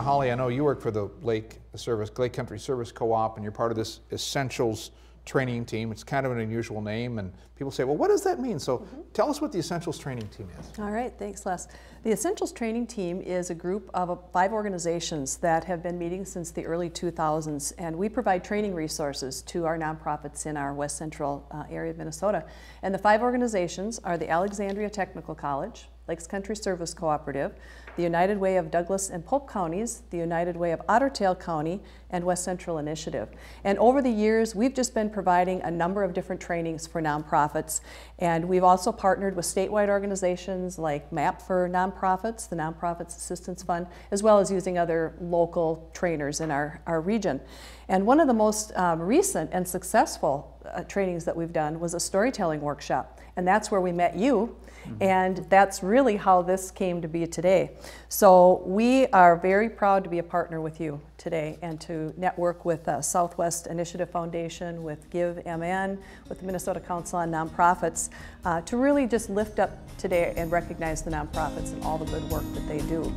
Now, Holly, I know you work for the Lake Country Service Co-op, and you're part of this Essentials Training Team. It's kind of an unusual name, and people say, well, what does that mean? So tell us what the Essentials Training Team is. All right, thanks, Les. The Essentials Training Team is a group of 5 organizations that have been meeting since the early 2000s, and we provide training resources to our nonprofits in our West Central area of Minnesota. And the 5 organizations are the Alexandria Technical College, Lakes Country Service Cooperative, the United Way of Douglas and Pope Counties, the United Way of Otter Tail County, and West Central Initiative. And over the years, we've just been providing a number of different trainings for nonprofits. And we've also partnered with statewide organizations like MAP for Nonprofits, the Nonprofits Assistance Fund, as well as using other local trainers in our region. And one of the most recent and successful trainings that we've done was a storytelling workshop. And that's where we met you. And that's really how this came to be today. So we are very proud to be a partner with you today and to network with Southwest Initiative Foundation, with GiveMN, with the Minnesota Council on Nonprofits, to really just lift up today and recognize the nonprofits and all the good work that they do.